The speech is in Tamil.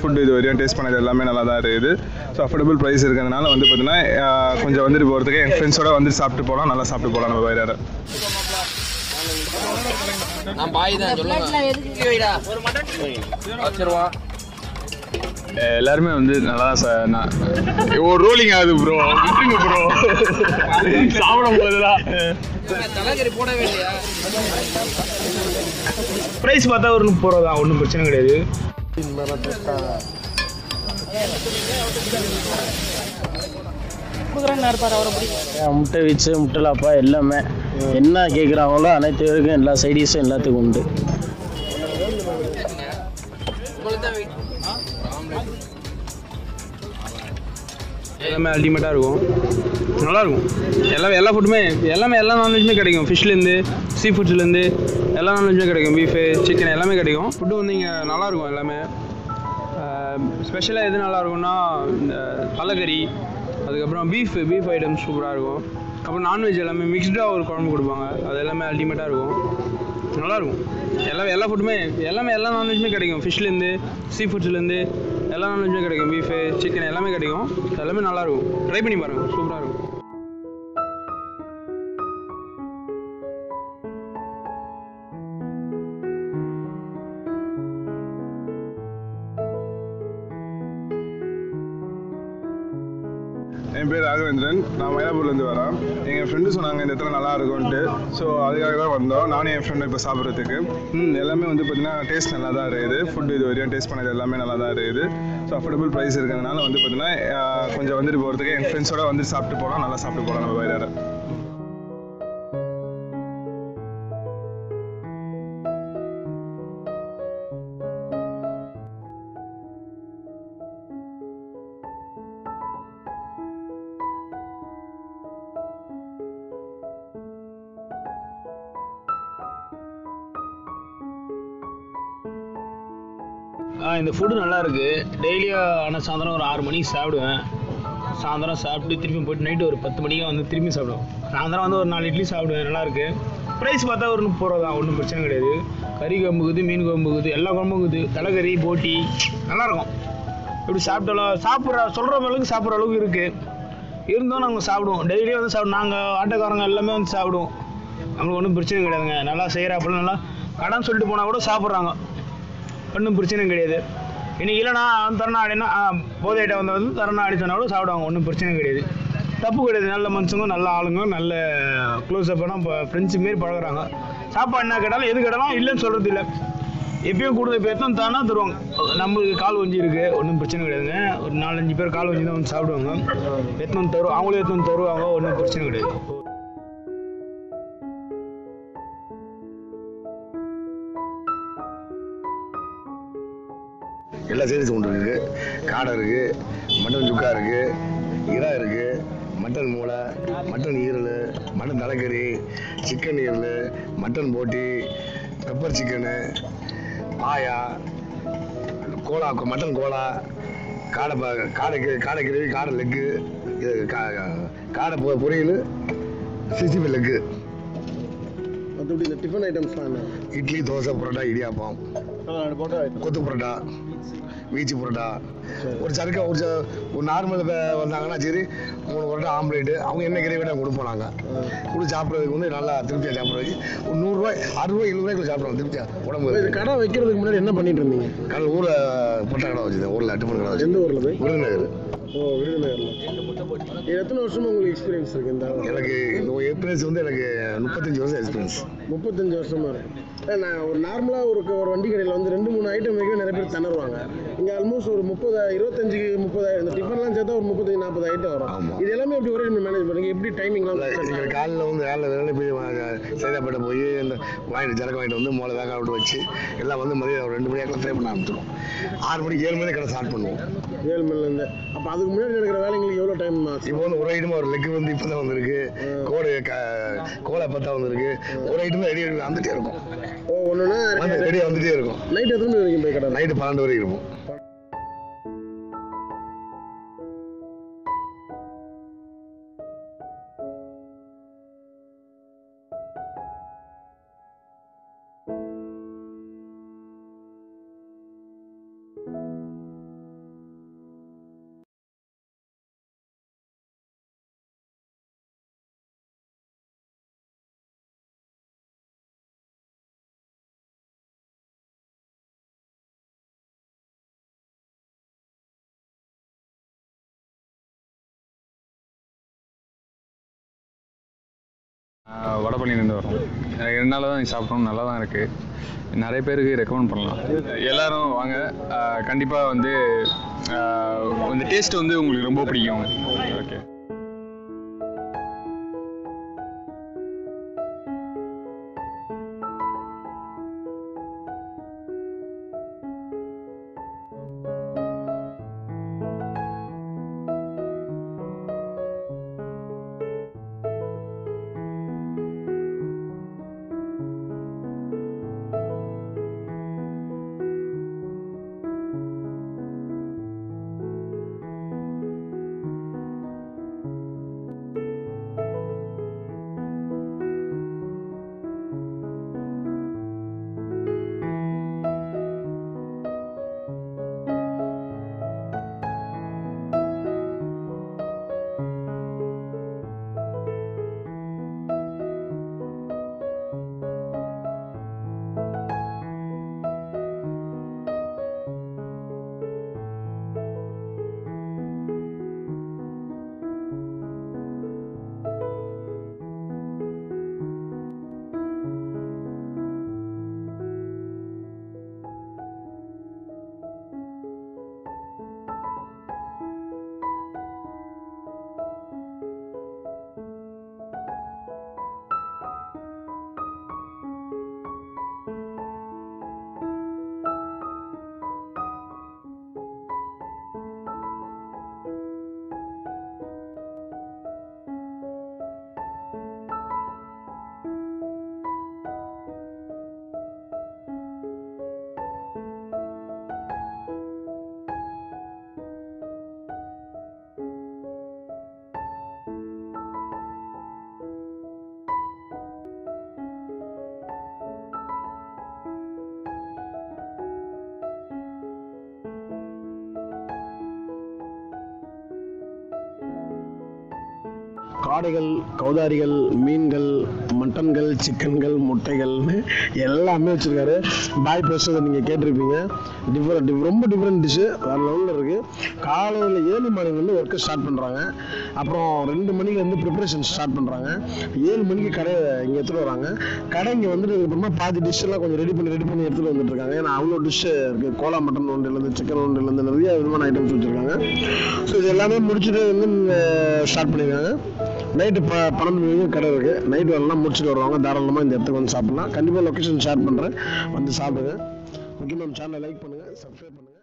ஃபுட் இது வரையும் டேஸ்ட் பண்ணது எல்லாமே நல்லா தான் இருக்குது. ஸோ அஃபோர்டபுள் ப்ரைஸ் இருக்கிறதுனால வந்து பார்த்தீங்கன்னா கொஞ்சம் வந்துட்டு போகிறதுக்கு என் ஃப்ரெண்ட்ஸோட வந்துட்டு சாப்பிட்டு போகலாம், நல்லா சாப்பிட்டு போகலாம். நம்ம வேற நான் பாய் தான் சொல்லுவேன். எல்லாருமே வந்து நல்லா ஒரு ரோலிங் ஆகுது ப்ரோ, விட்டுருங்க ப்ரோ, சாப்பிடும் போதுதான் ப்ரைஸ் பார்த்தா ஒரு 30 ரூபா தான், ஒன்றும் பிரச்சனை கிடையாது. முட்டை வீச்சு முட்டைலாப்பா எல்லாமே என்ன கேட்குறாங்களோ அனைத்து பேருக்கும் எல்லா சைடிஸும் எல்லாத்துக்கும் உண்டு. எல்லாமே அல்டிமேட்டாக இருக்கும், நல்லாயிருக்கும். எல்லாமே எல்லா ஃபுட்டுமே எல்லாமே எல்லா நான்வெஜ்மே கிடைக்கும். ஃபிஷ்லேருந்து சீ ஃபுட்ஸ்லேருந்து எல்லா நான்வெஜ்மே கிடைக்கும். பீஃபு சிக்கன் எல்லாமே கிடைக்கும். ஃபுட்டு வந்து இங்கே நல்லாயிருக்கும். எல்லாமே ஸ்பெஷலாக எது நல்லாயிருக்குன்னா இந்த தலைக்கறி, அதுக்கப்புறம் பீஃப் ஐட்டம்ஸ் சூப்பராக இருக்கும். அப்புறம் நான்வெஜ் எல்லாமே மிக்ஸ்டாக ஒரு குழம்பு கொடுப்பாங்க, அது எல்லாமே அல்டிமேட்டாக இருக்கும், நல்லாயிருக்கும். எல்லா ஃபுட்டுமே எல்லாமே எல்லா நான்வெஜ்மே கிடைக்கும். ஃபிஷ்லேருந்து சீ ஃபுட்ஸ்லேருந்து எல்லா நான்வெஜ்மே கிடைக்கும். பீஃபு சிக்கன் எல்லாமே கிடைக்கும். எல்லாமே நல்லாயிருக்கும். ட்ரை பண்ணி பாருங்கள், சூப்பராக இருக்கும். என் பேர் ராகவேந்திரன், நான் மயிலாப்பூர்லேருந்து வரேன். எங்கள் ஃப்ரெண்டு சொன்னாங்க இந்த இடத்துல நல்லா இருக்கும்ன்ட்டு, ஸோ அதுக்காக தான் வந்தோம். நானும் என் ஃப்ரெண்டு இப்போ சாப்பிட்றதுக்கு. எல்லாமே வந்து பார்த்திங்கன்னா டேஸ்ட் நல்லா தான் இருக்குது. ஃபுட்டு இது வரையும் டேஸ்ட் பண்ணது எல்லாமே நல்லா தான் இருக்குது. ஸோ அஃபோர்டபுள் ப்ரைஸ் இருக்கிறதுனால வந்து பார்த்திங்கன்னா கொஞ்சம் வந்துட்டு போகிறதுக்கு என் ஃப்ரெண்ட்ஸோட வந்துட்டு சாப்பிட்டு போகலாம், நல்லா சாப்பிட்டு போகலாம். நம்ம வேறு இந்த ஃபுட்டு நல்லாயிருக்கு. டெய்லியும் ஆனால் சாயந்தரம் ஒரு 6 மணிக்கு சாப்பிடுவேன். சாயந்தரம் சாப்பிட்டு திரும்பி போய்ட்டு நைட்டு ஒரு 10 மணிக்காக வந்து திரும்பி சாப்பிடுவேன். சாயந்தரம் வந்து ஒரு 4 இட்லி சாப்பிடுவேன். நல்லாயிருக்கு. ப்ரைஸ் பார்த்தா ஒரு 30 ரூபா தான், ஒன்றும் பிரச்சனை கிடையாது. கறி குழம்புக்குது, மீன் குழம்புக்குது, எல்லா குழம்புக்குது, தலைக்கறி போட்டி நல்லாயிருக்கும். இப்படி சாப்பிட்டாலும் சொல்கிற அளவுக்கு சாப்பிட்ற அளவுக்கு இருக்குது. இருந்தும் நாங்கள் சாப்பிடுவோம். டெய்லியும் வந்து நாங்கள் ஆட்டோக்காரங்க எல்லாமே வந்து சாப்பிடுவோம். நம்மளுக்கு ஒன்றும் பிரச்சனை கிடையாதுங்க. நல்லா செய்கிறாப்புல நல்லா கடன் சொல்லிட்டு போனால் கூட சாப்பிட்றாங்க, ஒன்றும் பிரச்சனையும் கிடையாது. இன்னைக்கு இல்லைனா தரணா ஆடினா போதை ஐட்டம் வந்து தரணா ஆடி சொன்னால் கூட சாப்பிடுவாங்க, ஒன்றும் பிரச்சனை கிடையாது, தப்பு கிடையாது. நல்ல மனுஷங்க, நல்ல ஆளுங்க, நல்ல க்ளோஸ்அப்பான இப்போ ஃப்ரெண்ட்ஸு மாரி பழகுறாங்க. சாப்பாடு என்ன கேட்டாலும் எது கேட்டாலும் இல்லைன்னு சொல்கிறது இல்லை. எப்பயும் கூடுதல் பேர் தான் தானா தருவாங்க. நம்மளுக்கு கால் வஞ்சி இருக்குது, ஒன்றும் பிரச்சனை கிடையாதுங்க. ஒரு 4-5 பேர் கால் வஞ்சி தான் வந்து சாப்பிடுவாங்க. எத்தனை தருவோம் அவங்களும் எத்தனை தருவாங்க, ஒன்றும் பிரச்சனை கிடையாது. எல்லா சைடிஸ் ஒன்று இருக்குது. காடை இருக்குது, மட்டன் சுக்கா இருக்குது, இறா இருக்குது, மட்டன் மூளை, மட்டன் ஈரல், மட்டன் தலைக்கறி, சிக்கன் ஈரல், மட்டன் போட்டி, பெப்பர் சிக்கனு, பாயா, கோலா, மட்டன் கோலா, காடை கிரேவி, காடை லெக்கு, இது காடை பொரியல், சிசிபி லெக்கு. மற்றபடி இந்த டிஃபன் ஐட்டம்ஸ்லாம் என்ன? இட்லி, தோசை, புரோட்டா, இடியாப்பம், கொத்து புரோட்டா, வீச்சு புரோட்டா, ஒரு சறுக்கா ஒரு நார்மல் வந்தாங்கன்னா சரி 3 புரோட்டா ஆம்லேட்டு, அவங்க என்ன கிரேவியாக நாங்கள் கொடுப்போம். நாங்கள் கொடுத்து சாப்பிட்றதுக்கு வந்து நல்லா திருப்தியாக சாப்பிட்றதுக்கு ஒரு 100 ரூபாய், 60 ரூபாய், 70 ரூபாய்க்குள்ள சாப்பிட்றோம் திருப்தியாக. உடம்பு கடை வைக்கிறதுக்கு முன்னாடி என்ன பண்ணிட்டு இருந்தீங்க? கடை ஊரில் பொட்டா கடை வச்சுருந்தேன். ஊரில் டிஃபன் கடை வச்சு. எந்த ஊரில் போய்? விருதுநகர். ஓ, விருதுநகரில். எத்தனை வருஷமாக உங்களுக்கு எக்ஸ்பீரியன்ஸ் இருக்குது? இந்த எனக்கு எக்ஸ்பீரியன்ஸ் வந்து எனக்கு 35 வருஷம் எக்ஸ்பீரியன்ஸ். 35 வருஷமாக இருக்குது. நான் ஒரு நார்மலாக ஒரு வண்டி கடையில் வந்து 2-3 ஐட்டம் வைக்க நிறைய பேர் திணறுவாங்க. இங்கே ஆல்மோஸ்ட் ஒரு 25-30 இந்த டிஃபன்லாம் சேர்த்தா ஒரு 35-40 ஐட்டம் வரும். இது எல்லாமே எப்படி ஒரே மேனேஜ் பண்ணுங்க? எப்படி டைமிங்லாம்? காலையில் வந்து போய் சேதாப்பேட்டை போய் இந்த வாங்கிட்டு ஜரக்க வாங்கிட்டு வந்து மோளை வேக விட்டு வச்சு எல்லாம் வந்து மதியம் 2 மணியாக ட்ரை பண்ண ஆரம்பிச்சிடும். 6 மணிக்கு 7 மணிக்கு கடை ஸ்டார்ட் பண்ணுவோம். 7 மணிலேருந்து. அப்போ அதுக்கு முன்னாடி நடக்கிற வேலைங்களுக்கு எவ்வளோ டைம்? இப்போ வந்து ஒரு ஐட்டமாக ஒரு லெக்கு வந்து இப்போ தான் வந்திருக்கு, கோலை பார்த்தா வந்திருக்கு, ஒரு ஐட்டம் ரெடி வந்துட்டே இருக்கும். ஓ, ஒன்றுனா ரெடியாக வந்துட்டே இருக்கும். நைட் எத்தனை மணி வரைக்கும் போய் கடை? நைட்டு 12 வரைக்கும் இருக்கும். वडपनींद காடைகள் கௌதாரிகள் மீன்கள் மட்டன்கள் சிக்கன்கள் முட்டைகள் எல்லாமே வச்சிருக்காரு. பாய் பேசுறதை நீங்கள் கேட்டிருப்பீங்க. ரொம்ப டிஃப்ரெண்ட் டிஷ்ஷு வேறு லெவலில் இருக்குது. காலையில் 7 மணிலேருந்து ஒர்க்கு ஸ்டார்ட் பண்ணுறாங்க. அப்புறம் 2 மணிலேருந்து ப்ரிப்ரேஷன் ஸ்டார்ட் பண்ணுறாங்க. 7 மணிக்கு கடையை இங்கே எடுத்துகிட்டு வராங்க. கடை இங்கே வந்துட்டு அப்புறமா பாதி டிஷ்ஷெல்லாம் கொஞ்சம் ரெடி பண்ணி எடுத்துகிட்டு வந்துட்டுருக்காங்க. ஏன்னா அவ்வளோ டிஷ்ஷு இருக்குது. கோலா மட்டன் ஒன்றிலேருந்து சிக்கன் ஒன்றிலேருந்து நிறைய விதமான ஐட்டம்ஸ் வச்சுருக்காங்க. ஸோ இது எல்லாமே முடிச்சுட்டு வந்து ஸ்டார்ட் பண்ணியிருக்காங்க. நைட்டு 12 மணிக்கும் கடை இருக்குது. நைட்டு வரலாம் முடிச்சுட்டு வருவாங்க. தாராளமாக இந்த இடத்துக்கு வந்து சாப்பிட்லாம். கண்டிப்பாக லொக்கேஷன் ஷேர் பண்ணுறேன், வந்து சாப்பிடுங்க. முக்கியமாக நம்ம சேனலை லைக் பண்ணுங்கள், சப்ஸ்கிரைப் பண்ணுங்கள்.